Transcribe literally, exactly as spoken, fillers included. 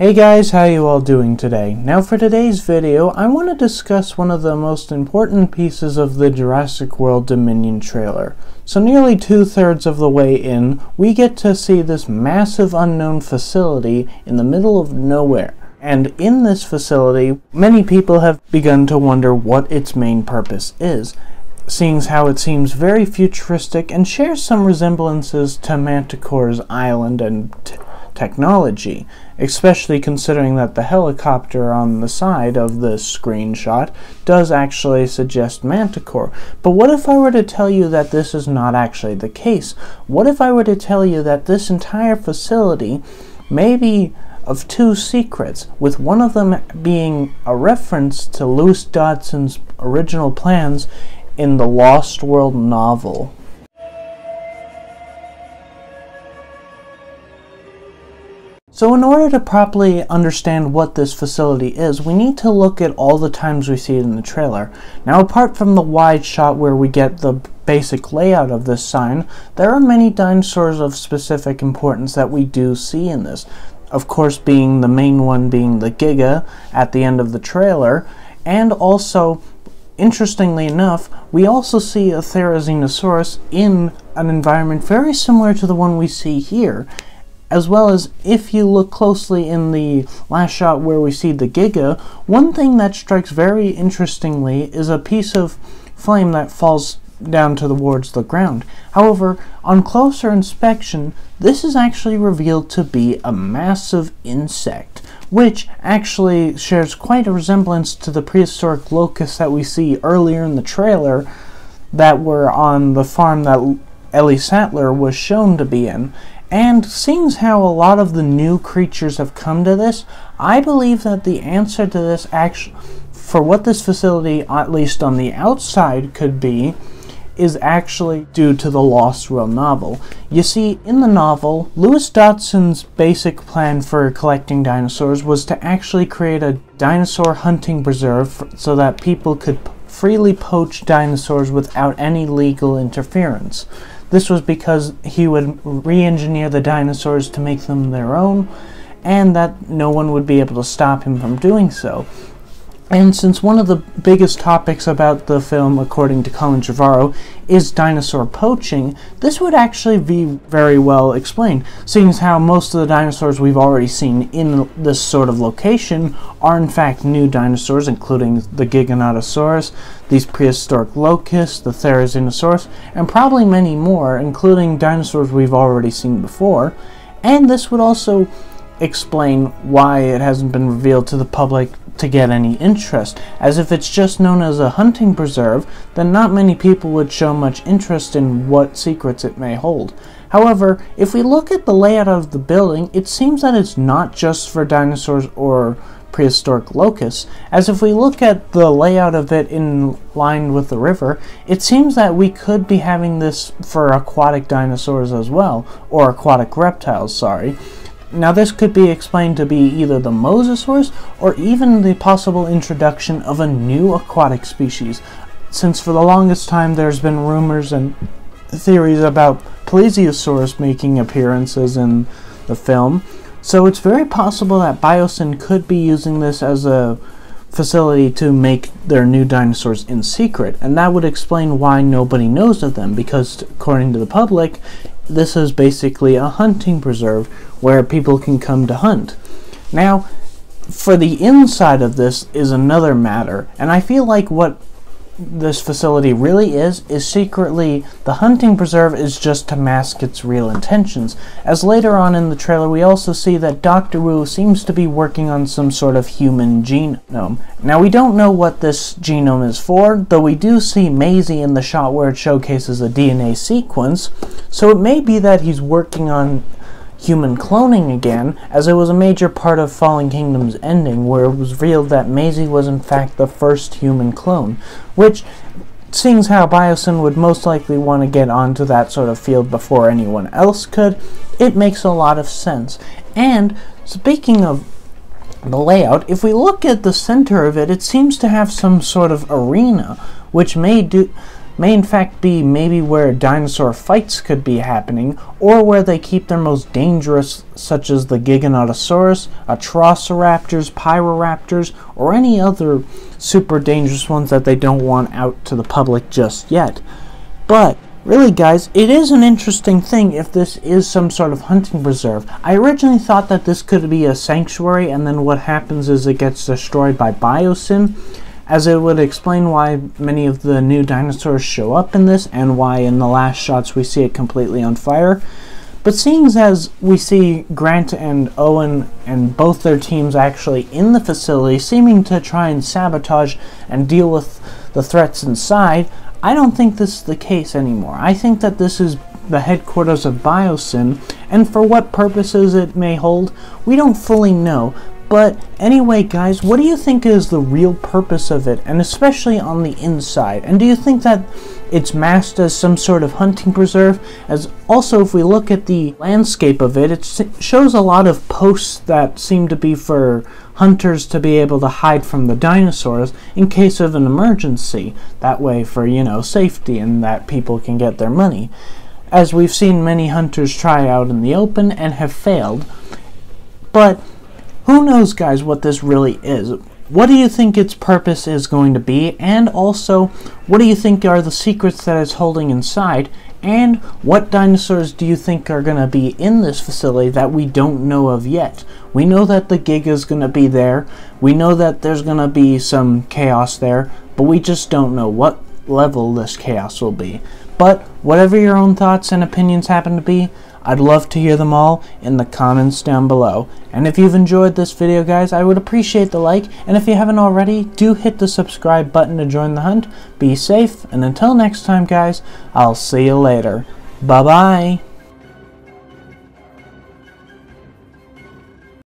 Hey guys, how you all doing today? Now for today's video, I want to discuss one of the most important pieces of the Jurassic World Dominion trailer. So nearly two-thirds of the way in, we get to see this massive unknown facility in the middle of nowhere. And in this facility, many people have begun to wonder what its main purpose is, seeing how it seems very futuristic and shares some resemblances to Manticore's island and technology, especially considering that the helicopter on the side of this screenshot does actually suggest Manticore. But what if I were to tell you that this is not actually the case? What if I were to tell you that this entire facility may be of two secrets, with one of them being a reference to Lewis Dodson's original plans in the Lost World novel? So in order to properly understand what this facility is, we need to look at all the times we see it in the trailer. Now, apart from the wide shot where we get the basic layout of this sign, there are many dinosaurs of specific importance that we do see in this. Of course, being the main one being the Giga at the end of the trailer, and also, interestingly enough, we also see a Therizinosaurus in an environment very similar to the one we see here. As well as, if you look closely in the last shot where we see the Giga, one thing that strikes very interestingly is a piece of flame that falls down towards the ground. However, on closer inspection, this is actually revealed to be a massive insect, which actually shares quite a resemblance to the prehistoric locusts that we see earlier in the trailer that were on the farm that Ellie Sattler was shown to be in. And seeing how a lot of the new creatures have come to this, I believe that the answer to this, actually, for what this facility, at least on the outside, could be, is actually due to the Lost World novel. You see, in the novel, Lewis Dodson's basic plan for collecting dinosaurs was to actually create a dinosaur hunting preserve so that people could freely poach dinosaurs without any legal interference. This was because he would re-engineer the dinosaurs to make them their own, and that no one would be able to stop him from doing so. And since one of the biggest topics about the film, according to Colin Givaro, is dinosaur poaching, this would actually be very well explained, seeing as how most of the dinosaurs we've already seen in this sort of location are in fact new dinosaurs, including the Giganotosaurus, these prehistoric locusts, the Therizinosaurus, and probably many more, including dinosaurs we've already seen before. And this would also explain why it hasn't been revealed to the public to get any interest, as if it's just known as a hunting preserve, then not many people would show much interest in what secrets it may hold. However, if we look at the layout of the building, it seems that it's not just for dinosaurs or prehistoric locusts, as if we look at the layout of it in line with the river, it seems that we could be having this for aquatic dinosaurs as well, or aquatic reptiles, sorry. Now, this could be explained to be either the Mosasaurus or even the possible introduction of a new aquatic species, since for the longest time there's been rumors and theories about Plesiosaurus making appearances in the film. So it's very possible that Biosyn could be using this as a facility to make their new dinosaurs in secret, and that would explain why nobody knows of them, because according to the public, this is basically a hunting preserve where people can come to hunt. Now, for the inside of this is another matter, and I feel like what this facility really is, is secretly the hunting preserve is just to mask its real intentions, as later on in the trailer we also see that Doctor Wu seems to be working on some sort of human genome. Now, we don't know what this genome is for, though we do see Maisie in the shot where it showcases a D N A sequence, so it may be that he's working on human cloning again, as it was a major part of Fallen Kingdom's ending, where it was revealed that Maisie was in fact the first human clone, which, seeing how Biosyn would most likely want to get onto that sort of field before anyone else could, it makes a lot of sense. And speaking of the layout, if we look at the center of it, it seems to have some sort of arena, which may do may in fact be maybe where dinosaur fights could be happening, or where they keep their most dangerous, such as the Giganotosaurus, Atrociraptors, Pyroraptors, or any other super dangerous ones that they don't want out to the public just yet. But really, guys, it is an interesting thing if this is some sort of hunting preserve. I originally thought that this could be a sanctuary, and then what happens is it gets destroyed by Biosyn, as it would explain why many of the new dinosaurs show up in this, and why in the last shots we see it completely on fire. But seeing as we see Grant and Owen and both their teams actually in the facility, seeming to try and sabotage and deal with the threats inside, I don't think this is the case anymore. I think that this is the headquarters of Biosyn, and for what purposes it may hold, we don't fully know. But anyway, guys, what do you think is the real purpose of it, and especially on the inside? And do you think that it's masked as some sort of hunting preserve? As also, if we look at the landscape of it, it shows a lot of posts that seem to be for hunters to be able to hide from the dinosaurs in case of an emergency. That way, for, you know, safety, and that people can get their money, as we've seen many hunters try out in the open and have failed. But who knows, guys, what this really is? What do you think its purpose is going to be? And also, what do you think are the secrets that it's holding inside? And what dinosaurs do you think are going to be in this facility that we don't know of yet? We know that the Giga is going to be there. We know that there's going to be some chaos there, but we just don't know what level this chaos will be. But whatever your own thoughts and opinions happen to be, I'd love to hear them all in the comments down below. And if you've enjoyed this video, guys, I would appreciate the like, and if you haven't already, do hit the subscribe button to join the hunt. Be safe, and until next time, guys, I'll see you later. Bye-bye!